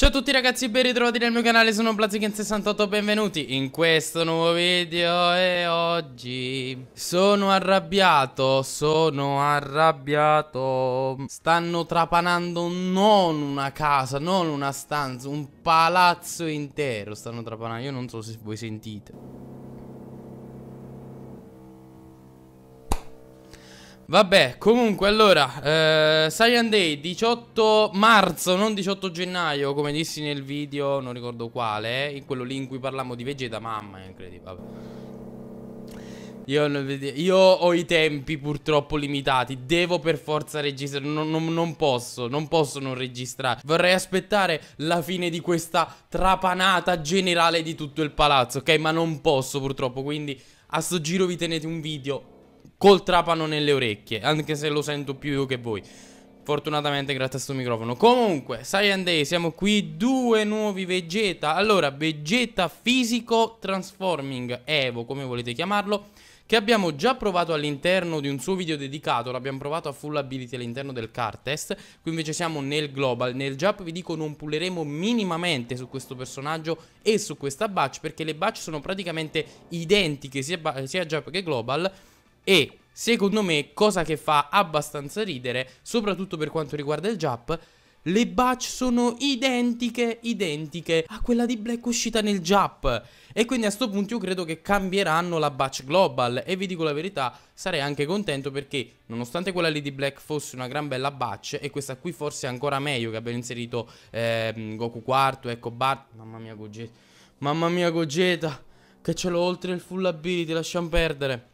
Ciao a tutti ragazzi, ben ritrovati nel mio canale, sono Blaziken68, benvenuti in questo nuovo video. E oggi sono arrabbiato. Stanno trapanando non una casa, non una stanza, un palazzo intero stanno trapanando. Io non so se voi sentite. Vabbè, comunque allora, Saiyan Day 18 marzo, non 18 gennaio, come dissi nel video, non ricordo quale, in quello lì in cui parlammo di Vegeta, mamma, è incredibile, vabbè. Io ho i tempi purtroppo limitati, devo per forza registrare, non posso non registrare. Vorrei aspettare la fine di questa trapanata generale di tutto il palazzo, ok? Ma non posso purtroppo, quindi a sto giro vi tenete un video col trapano nelle orecchie, anche se lo sento più io che voi, fortunatamente grazie a sto microfono. Comunque, Saiyan Day, siamo qui, due nuovi Vegeta. Allora, Vegeta fisico, Transforming Evo, come volete chiamarlo, che abbiamo già provato all'interno di un suo video dedicato. L'abbiamo provato a full ability all'interno del car test. Qui invece siamo nel global. Nel jump vi dico non pulleremo minimamente su questo personaggio e su questa batch, perché le batch sono praticamente identiche sia jump che global. E secondo me, cosa che fa abbastanza ridere, soprattutto per quanto riguarda il Jap, le batch sono identiche a quella di Black uscita nel Jap. E quindi a sto punto io credo che cambieranno la batch global. E vi dico la verità, sarei anche contento perché nonostante quella lì di Black fosse una gran bella batch, e questa qui forse è ancora meglio, che abbiano inserito Goku IV, ecco Bardock. Mamma mia Gogeta, che ce l'ho oltre il full ability, lasciamo perdere.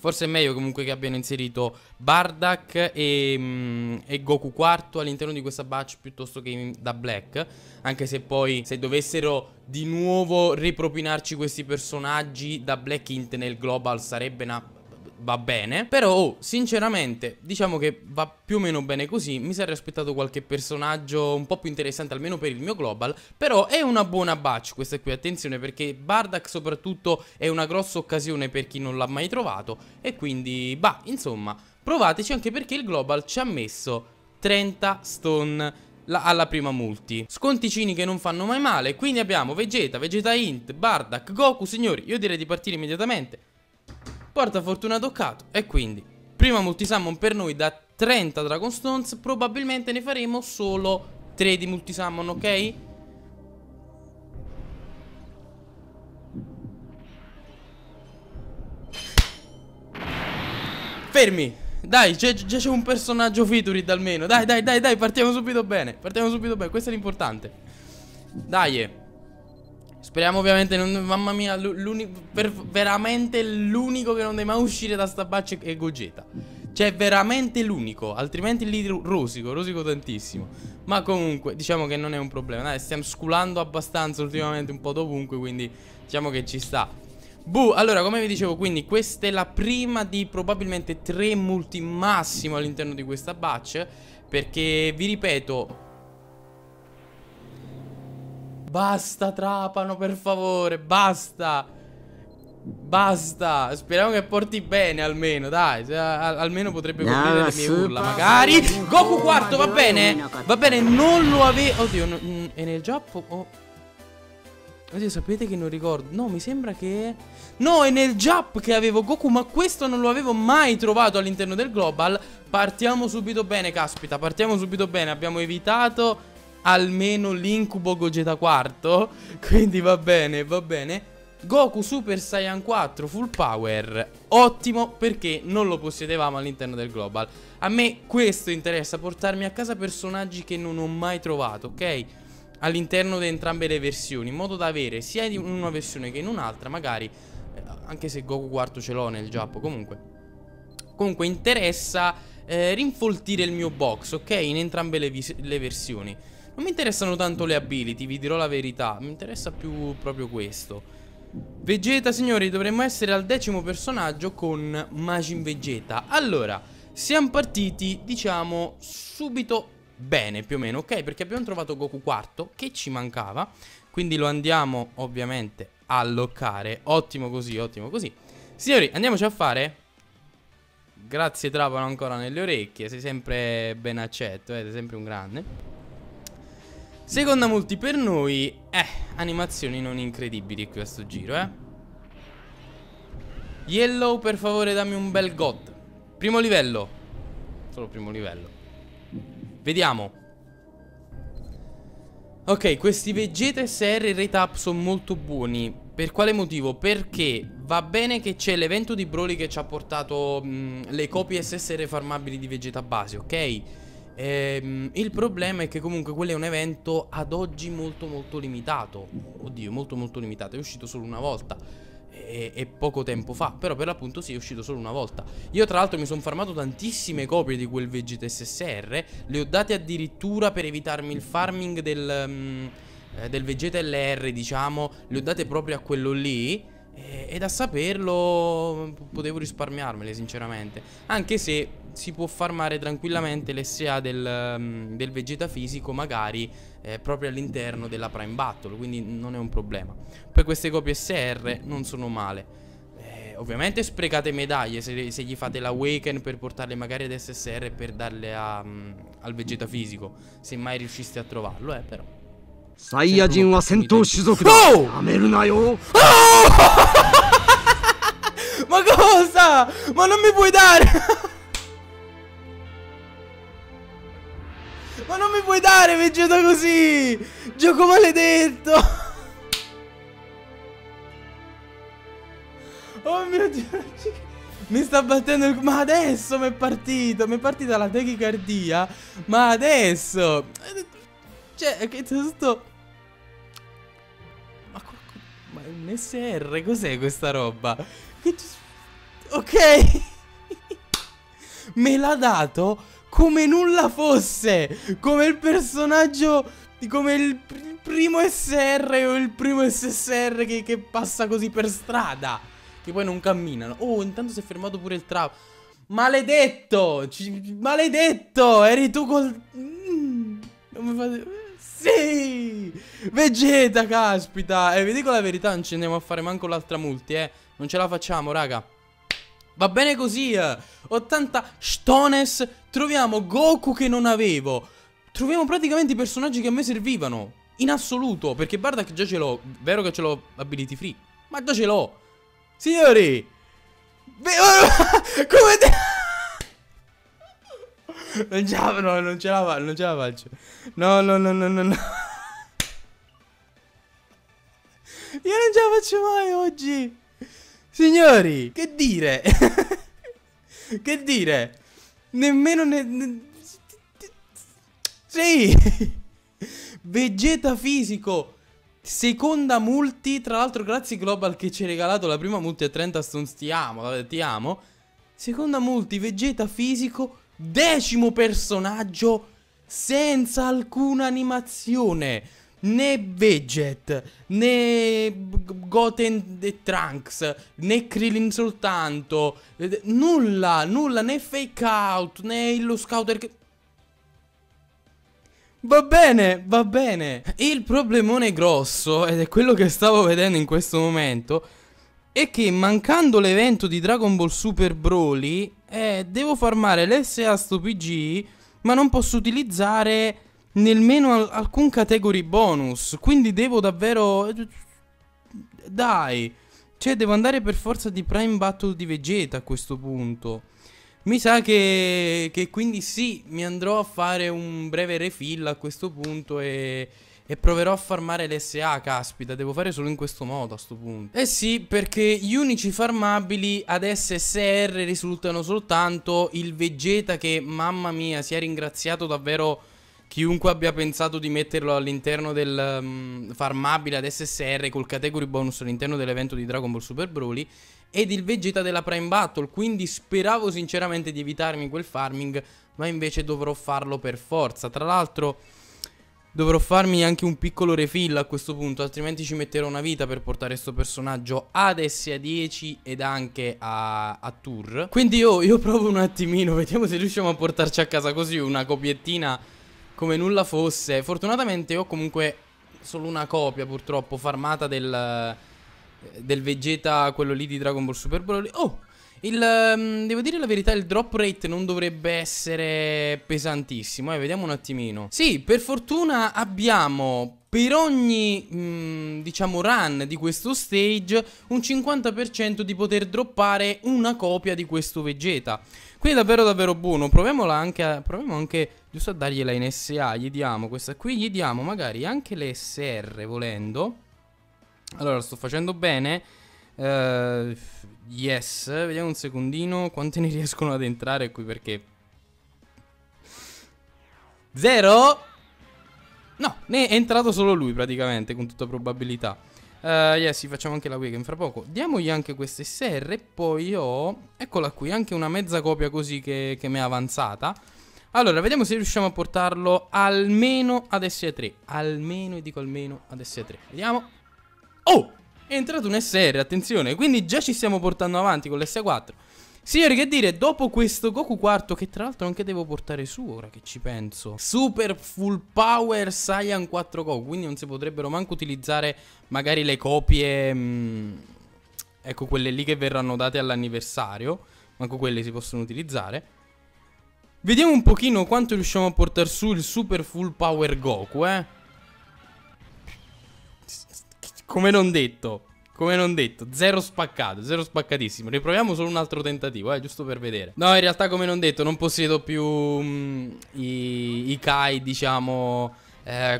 Forse è meglio comunque che abbiano inserito Bardock e Goku IV all'interno di questa batch piuttosto che da Black. Anche se poi, se dovessero di nuovo ripropinarci questi personaggi da Black Int nel global, sarebbe una... va bene. Però sinceramente diciamo che va più o meno bene così. Mi sarei aspettato qualche personaggio un po' più interessante, almeno per il mio global. Però è una buona batch questa qui, attenzione, perché Bardock soprattutto è una grossa occasione per chi non l'ha mai trovato. E quindi bah, insomma, provateci, anche perché il global ci ha messo 30 stone alla prima multi. Sconticini che non fanno mai male. Quindi abbiamo Vegeta, Vegeta Int, Bardock, Goku. Signori, io direi di partire immediatamente. Porta fortuna toccato. E quindi prima multisammon per noi da 30 Dragon Stones. Probabilmente ne faremo solo 3 di multisammon, ok? Fermi. Dai, già c'è un personaggio featured almeno. Dai, partiamo subito bene. Questo è l'importante. Dai, speriamo ovviamente non, mamma mia, veramente l'unico che non deve mai uscire da sta batch è Gogeta. Cioè veramente l'unico, altrimenti lì rosico tantissimo. Ma comunque diciamo che non è un problema. Dai, stiamo sculando abbastanza ultimamente un po' dovunque, quindi diciamo che ci sta. Buh, allora come vi dicevo, quindi questa è la prima di probabilmente 3 multi massimo all'interno di questa batch, perché vi ripeto, basta trapano, per favore, basta. Basta. Speriamo che porti bene almeno, dai, cioè, almeno potrebbe coprire le mie urla, magari. Goku IV, va bene. Va bene, non lo avevo. Oddio, no, è nel Giappo. Oh. Oddio, sapete che non ricordo. No, mi sembra che... no, è nel Jap che avevo Goku, ma questo non lo avevo mai trovato all'interno del global. Partiamo subito bene, caspita. Abbiamo evitato almeno l'incubo Gogeta IV, quindi va bene, Goku Super Saiyan 4 full power, ottimo, perché non lo possedevamo all'interno del global. A me questo interessa, portarmi a casa personaggi che non ho mai trovato, ok? All'interno di entrambe le versioni, in modo da avere sia in una versione che in un'altra, magari, anche se Goku 4 ce l'ho nel Giappo, comunque interessa rinfoltire il mio box, ok? In entrambe le versioni. Non mi interessano tanto le ability, vi dirò la verità. Mi interessa più proprio questo. Vegeta, signori, dovremmo essere al 10° personaggio con Majin Vegeta. Allora, siamo partiti, diciamo, subito bene, più o meno, ok? Perché abbiamo trovato Goku IV, che ci mancava. Quindi lo andiamo, ovviamente, a loccare. Ottimo così, Signori, andiamoci a fare... grazie, trapano ancora nelle orecchie. Sei sempre ben accetto, sei sempre un grande. Seconda multi per noi. Animazioni non incredibili qui a sto giro, Yellow, per favore dammi un bel god. Primo livello. Solo primo livello. Vediamo. Ok, questi Vegeta SR e Rate Up sono molto buoni. Per quale motivo? Perché va bene che c'è l'evento di Broly che ci ha portato le copie SSR farmabili di Vegeta base, ok? Il problema è che comunque quello è un evento ad oggi molto limitato. Oddio, molto limitato. È uscito solo una volta e poco tempo fa. Però per l'appunto sì, è uscito solo una volta. Io tra l'altro mi sono farmato tantissime copie di quel Vegeta SSR. Le ho date addirittura per evitarmi il farming del Vegeta LR, diciamo. Le ho date proprio a quello lì. E da saperlo potevo risparmiarmele sinceramente. Anche se si può farmare tranquillamente l'SA del Vegeta fisico, magari proprio all'interno della Prime Battle, quindi non è un problema. Poi queste copie SR non sono male. Ovviamente sprecate medaglie se gli fate l'Awaken per portarle magari ad SSR e per darle al Vegeta fisico, se mai riusciste a trovarlo, però. Saiyajin wa Sentou Shizoku da. Ma cosa? Ma non mi puoi dare? Ma non mi puoi dare Vegeta così! Gioco maledetto! Oh mio Dio! Mi sta battendo il... Ma adesso mi è partito! Mi è partita la tachicardia! Ma adesso! Cioè, che tutto... Ma è un SR? Cos'è questa roba? Ok. Me l'ha dato come nulla fosse. Come il personaggio. Come il primo SR o il primo SSR che passa così per strada, che poi non camminano. Oh, intanto si è fermato pure il trap. Maledetto. Maledetto. Eri tu col... Non mi fate... Sì, Vegeta, caspita. E vi dico la verità, non ci andiamo a fare manco l'altra multi, non ce la facciamo, raga. Va bene così, 80 stones. Troviamo Goku che non avevo. Troviamo praticamente i personaggi che a me servivano in assoluto, perché Bardock già ce l'ho. Vero che ce l'ho ability free, ma già ce l'ho. Signori, come te... No, non ce la faccio. No. Io non ce la faccio mai oggi. Signori, che dire? Che dire? Nemmeno Sì. Vegeta fisico. Seconda multi. Tra l'altro grazie Global che ci ha regalato la prima multi a 30 stones. Ti amo, ti amo. Seconda multi Vegeta fisico. Decimo personaggio senza alcuna animazione. Né Vegeta, né Goten e Trunks, né Krillin soltanto. Nulla, né Fake Out, né lo Scouter che... Va bene, va bene. Il problemone grosso, ed è quello che stavo vedendo in questo momento, è che mancando l'evento di Dragon Ball Super Broly, devo farmare l'SA sto PG, ma non posso utilizzare nemmeno alcun category bonus. Quindi devo davvero... Dai. Cioè devo andare per forza di Prime Battle di Vegeta a questo punto. Mi sa che quindi sì, mi andrò a fare un breve refill a questo punto e proverò a farmare l'SA, caspita, devo fare solo in questo modo a sto punto. Eh sì, perché gli unici farmabili ad SSR risultano soltanto il Vegeta che, mamma mia, si è ringraziato davvero chiunque abbia pensato di metterlo all'interno del farmabile ad SSR col category bonus all'interno dell'evento di Dragon Ball Super Broly, ed il Vegeta della Prime Battle, quindi speravo sinceramente di evitarmi quel farming, ma invece dovrò farlo per forza. Tra l'altro... dovrò farmi anche un piccolo refill a questo punto, altrimenti ci metterò una vita per portare questo personaggio ad SA10 ed anche a Tour. Quindi io provo un attimino, vediamo se riusciamo a portarci a casa così una copiettina come nulla fosse. Fortunatamente ho comunque solo una copia purtroppo farmata del Vegeta, quello lì di Dragon Ball Super Broly. Oh! Devo dire la verità, il drop rate non dovrebbe essere pesantissimo. Vediamo un attimino. Sì, per fortuna abbiamo per ogni, diciamo, run di questo stage un 50% di poter droppare una copia di questo Vegeta. Quindi è davvero davvero buono. Proviamola anche a, giusto a dargliela in SA. Gli diamo questa qui, gli diamo magari anche le SR volendo. Allora, sto facendo bene. Yes, vediamo un secondino quante ne riescono ad entrare qui, perché zero. No, ne è entrato solo lui praticamente, con tutta probabilità. Yes, facciamo anche la weekend fra poco. Diamogli anche queste SR e poi ho, eccola qui, anche una mezza copia così che mi è avanzata. Allora, vediamo se riusciamo a portarlo almeno ad SA3. Almeno, e dico almeno ad SA3. Vediamo. Oh! È entrato un SR, attenzione. Quindi già ci stiamo portando avanti con l'S4. Signori, che dire, dopo questo Goku IV, che tra l'altro anche devo portare su, ora che ci penso, Super Full Power Saiyan 4 Goku, quindi non si potrebbero manco utilizzare magari le copie, ecco, quelle lì che verranno date all'anniversario. Manco quelle si possono utilizzare. Vediamo un pochino quanto riusciamo a portare su il Super Full Power Goku, come non detto, come non detto, zero spaccato, zero spaccatissimo. Riproviamo solo un altro tentativo, giusto per vedere. No, in realtà, come non detto, non possiedo più i Kai, diciamo,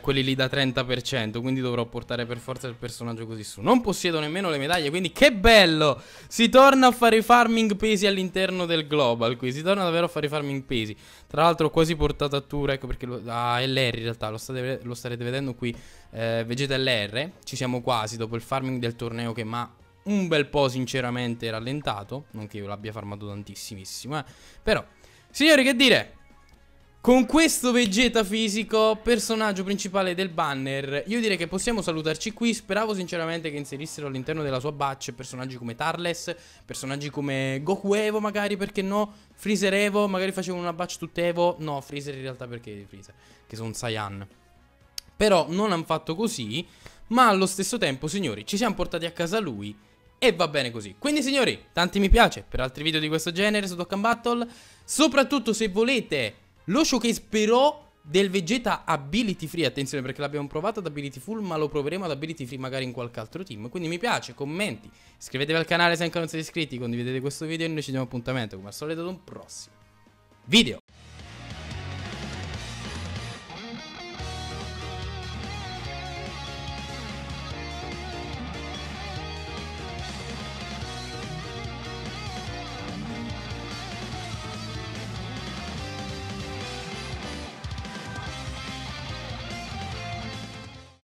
quelli lì da 30%, quindi dovrò portare per forza il personaggio così su. Non possiedo nemmeno le medaglie, quindi che bello! Si torna a fare farming pesi all'interno del global qui, si torna davvero a fare farming pesi. Tra l'altro ho quasi portato a tour, ecco perché LR in realtà, lo starete vedendo qui, Vegeta LR. Ci siamo quasi dopo il farming del torneo che m'ha un bel po' sinceramente rallentato, non che io l'abbia farmato tantissimo, però, signori, che dire? Con questo Vegeta fisico, personaggio principale del banner, io direi che possiamo salutarci qui. Speravo sinceramente che inserissero all'interno della sua batch personaggi come Tarles, personaggi come Goku Evo magari, perché no, Freezer Evo, magari facevano una batch tutta Evo. No, Freezer in realtà, perché Freezer, che sono Saiyan. Però non hanno fatto così, ma allo stesso tempo, signori, ci siamo portati a casa lui e va bene così. Quindi, signori, tanti mi piace per altri video di questo genere su Dokkan Battle. Soprattutto se volete lo showcase però del Vegeta Ability Free, attenzione, perché l'abbiamo provato ad Ability Full, ma lo proveremo ad Ability Free magari in qualche altro team. Quindi mi piace, commenti, iscrivetevi al canale se ancora non siete iscritti, condividete questo video e noi ci diamo appuntamento come al solito ad un prossimo video.